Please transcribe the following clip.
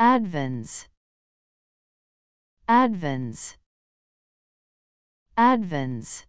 advenes, advenes, advenes.